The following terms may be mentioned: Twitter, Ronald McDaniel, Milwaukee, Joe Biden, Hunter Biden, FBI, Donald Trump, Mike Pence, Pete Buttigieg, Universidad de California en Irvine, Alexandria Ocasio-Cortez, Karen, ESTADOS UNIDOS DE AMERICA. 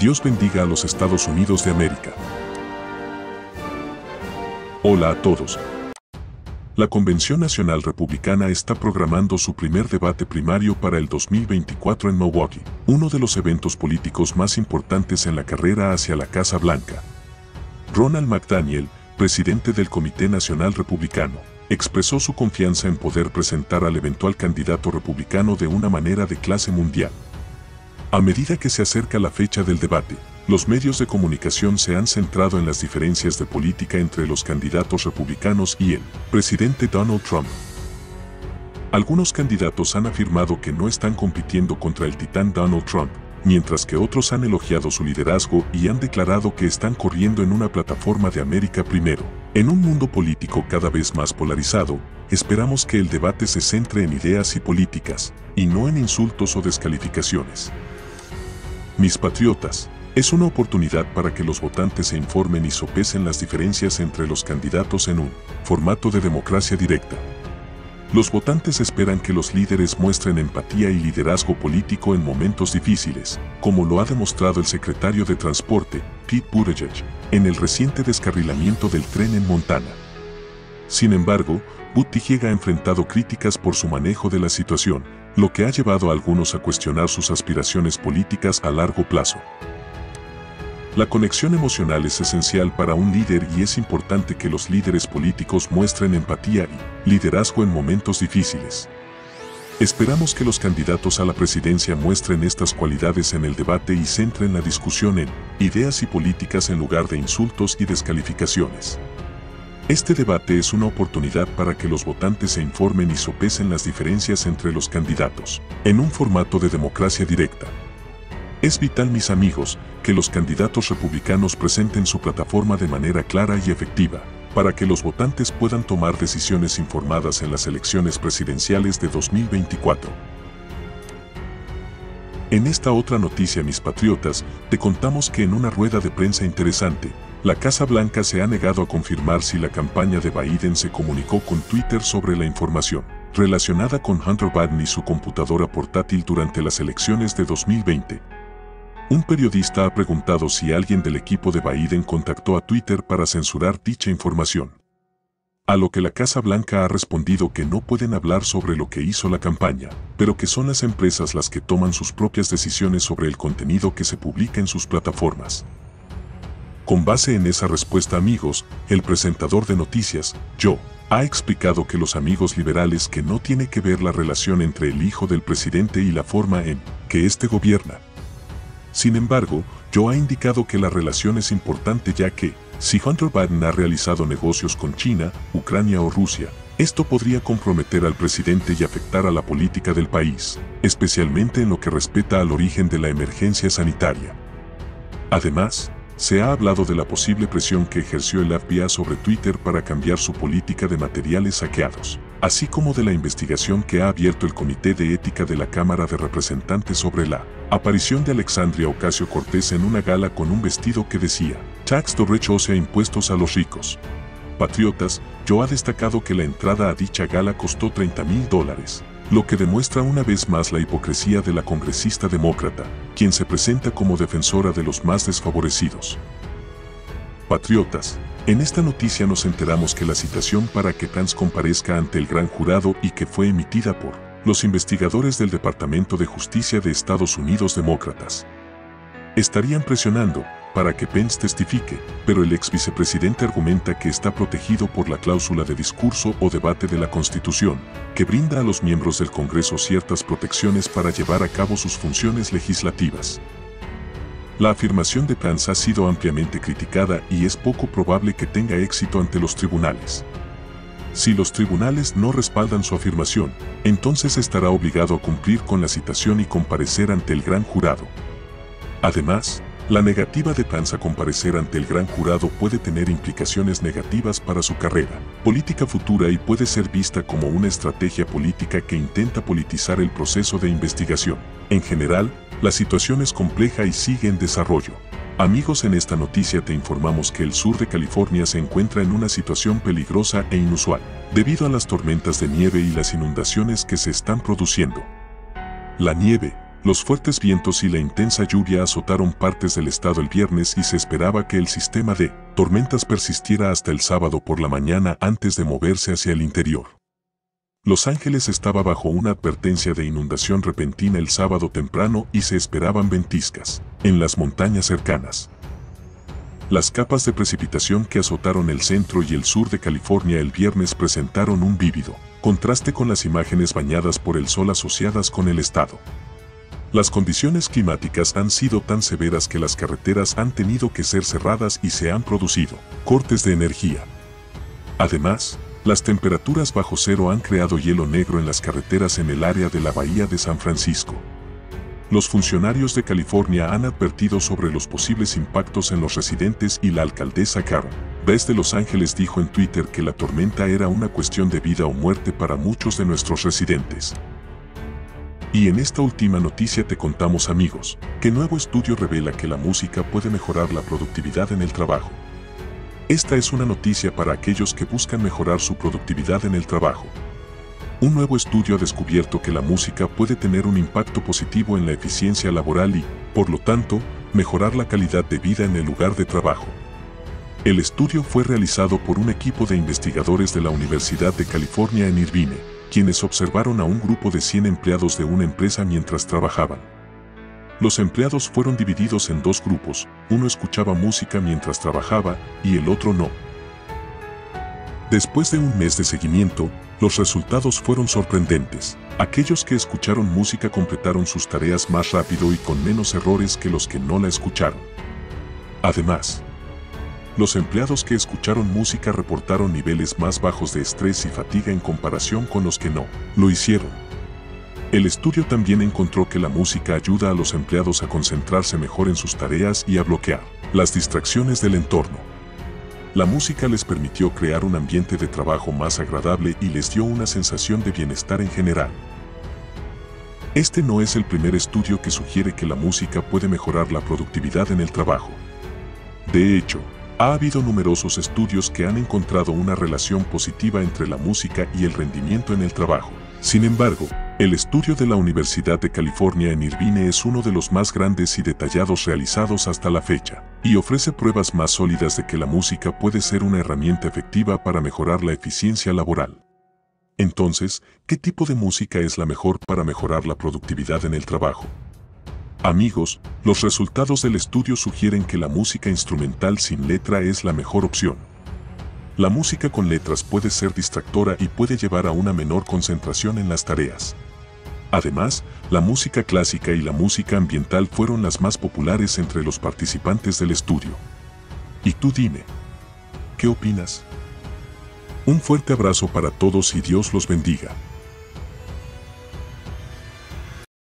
Dios bendiga a los Estados Unidos de América. Hola a todos. La Convención Nacional Republicana está programando su primer debate primario para el 2024 en Milwaukee, uno de los eventos políticos más importantes en la carrera hacia la Casa Blanca. Ronald McDaniel, presidente del Comité Nacional Republicano, expresó su confianza en poder presentar al eventual candidato republicano de una manera de clase mundial. A medida que se acerca la fecha del debate, los medios de comunicación se han centrado en las diferencias de política entre los candidatos republicanos y el presidente Donald Trump. Algunos candidatos han afirmado que no están compitiendo contra el titán Donald Trump, mientras que otros han elogiado su liderazgo y han declarado que están corriendo en una plataforma de América primero. En un mundo político cada vez más polarizado, esperamos que el debate se centre en ideas y políticas, y no en insultos o descalificaciones. Mis patriotas, es una oportunidad para que los votantes se informen y sopesen las diferencias entre los candidatos en un formato de democracia directa. Los votantes esperan que los líderes muestren empatía y liderazgo político en momentos difíciles, como lo ha demostrado el secretario de Transporte, Pete Buttigieg, en el reciente descarrilamiento del tren en Montana. Sin embargo, Buttigieg ha enfrentado críticas por su manejo de la situación, lo que ha llevado a algunos a cuestionar sus aspiraciones políticas a largo plazo. La conexión emocional es esencial para un líder y es importante que los líderes políticos muestren empatía y liderazgo en momentos difíciles. Esperamos que los candidatos a la presidencia muestren estas cualidades en el debate y centren la discusión en ideas y políticas en lugar de insultos y descalificaciones. Este debate es una oportunidad para que los votantes se informen y sopesen las diferencias entre los candidatos, en un formato de democracia directa. Es vital, mis amigos, que los candidatos republicanos presenten su plataforma de manera clara y efectiva, para que los votantes puedan tomar decisiones informadas en las elecciones presidenciales de 2024. En esta otra noticia, mis patriotas, te contamos que en una rueda de prensa interesante, la Casa Blanca se ha negado a confirmar si la campaña de Biden se comunicó con Twitter sobre la información relacionada con Hunter Biden y su computadora portátil durante las elecciones de 2020. Un periodista ha preguntado si alguien del equipo de Biden contactó a Twitter para censurar dicha información. A lo que la Casa Blanca ha respondido que no pueden hablar sobre lo que hizo la campaña, pero que son las empresas las que toman sus propias decisiones sobre el contenido que se publica en sus plataformas. Con base en esa respuesta, amigos, el presentador de noticias, Joe, ha explicado que los amigos liberales que no tiene que ver la relación entre el hijo del presidente y la forma en que éste gobierna. Sin embargo, Joe ha indicado que la relación es importante ya que, si Hunter Biden ha realizado negocios con China, Ucrania o Rusia, esto podría comprometer al presidente y afectar a la política del país, especialmente en lo que respecta al origen de la emergencia sanitaria. Además, se ha hablado de la posible presión que ejerció el FBI sobre Twitter para cambiar su política de materiales saqueados, así como de la investigación que ha abierto el Comité de Ética de la Cámara de Representantes sobre la aparición de Alexandria Ocasio-Cortez en una gala con un vestido que decía «Tax the rich», o sea, impuestos a los ricos. Patriotas, Joe ha destacado que la entrada a dicha gala costó $30,000, lo que demuestra una vez más la hipocresía de la congresista demócrata, quien se presenta como defensora de los más desfavorecidos. Patriotas, en esta noticia nos enteramos que la citación para que Pence comparezca ante el gran jurado y que fue emitida por los investigadores del Departamento de Justicia de Estados Unidos demócratas. Estarían presionando para que Pence testifique, pero el ex vicepresidente argumenta que está protegido por la cláusula de discurso o debate de la Constitución, que brinda a los miembros del Congreso ciertas protecciones para llevar a cabo sus funciones legislativas. La afirmación de Pence ha sido ampliamente criticada y es poco probable que tenga éxito ante los tribunales. Si los tribunales no respaldan su afirmación, entonces estará obligado a cumplir con la citación y comparecer ante el gran jurado. Además, la negativa de Pence a comparecer ante el gran jurado puede tener implicaciones negativas para su carrera política futura y puede ser vista como una estrategia política que intenta politizar el proceso de investigación. En general, la situación es compleja y sigue en desarrollo. Amigos, en esta noticia te informamos que el sur de California se encuentra en una situación peligrosa e inusual, debido a las tormentas de nieve y las inundaciones que se están produciendo. La nieve, Los fuertes vientos y la intensa lluvia azotaron partes del estado el viernes y se esperaba que el sistema de tormentas persistiera hasta el sábado por la mañana antes de moverse hacia el interior. Los Ángeles estaba bajo una advertencia de inundación repentina el sábado temprano y se esperaban ventiscas en las montañas cercanas. Las capas de precipitación que azotaron el centro y el sur de California el viernes presentaron un vívido contraste con las imágenes bañadas por el sol asociadas con el estado. Las condiciones climáticas han sido tan severas que las carreteras han tenido que ser cerradas y se han producido cortes de energía. Además, las temperaturas bajo cero han creado hielo negro en las carreteras en el área de la bahía de San Francisco. Los funcionarios de California han advertido sobre los posibles impactos en los residentes y la alcaldesa Karen desde Los Ángeles dijo en Twitter que la tormenta era una cuestión de vida o muerte para muchos de nuestros residentes. Y en esta última noticia te contamos, amigos, que nuevo estudio revela que la música puede mejorar la productividad en el trabajo. Esta es una noticia para aquellos que buscan mejorar su productividad en el trabajo. Un nuevo estudio ha descubierto que la música puede tener un impacto positivo en la eficiencia laboral y, por lo tanto, mejorar la calidad de vida en el lugar de trabajo. El estudio fue realizado por un equipo de investigadores de la Universidad de California en Irvine, quienes observaron a un grupo de 100 empleados de una empresa mientras trabajaban. Los empleados fueron divididos en dos grupos, uno escuchaba música mientras trabajaba y el otro no. Después de un mes de seguimiento, los resultados fueron sorprendentes. Aquellos que escucharon música completaron sus tareas más rápido y con menos errores que los que no la escucharon. Además, los empleados que escucharon música reportaron niveles más bajos de estrés y fatiga en comparación con los que no lo hicieron. El estudio también encontró que la música ayuda a los empleados a concentrarse mejor en sus tareas y a bloquear las distracciones del entorno. La música les permitió crear un ambiente de trabajo más agradable y les dio una sensación de bienestar en general. Este no es el primer estudio que sugiere que la música puede mejorar la productividad en el trabajo. De hecho, ha habido numerosos estudios que han encontrado una relación positiva entre la música y el rendimiento en el trabajo. Sin embargo, el estudio de la Universidad de California en Irvine es uno de los más grandes y detallados realizados hasta la fecha, y ofrece pruebas más sólidas de que la música puede ser una herramienta efectiva para mejorar la eficiencia laboral. Entonces, ¿qué tipo de música es la mejor para mejorar la productividad en el trabajo? Amigos, los resultados del estudio sugieren que la música instrumental sin letra es la mejor opción. La música con letras puede ser distractora y puede llevar a una menor concentración en las tareas. Además, la música clásica y la música ambiental fueron las más populares entre los participantes del estudio. Y tú dime, ¿qué opinas? Un fuerte abrazo para todos y Dios los bendiga.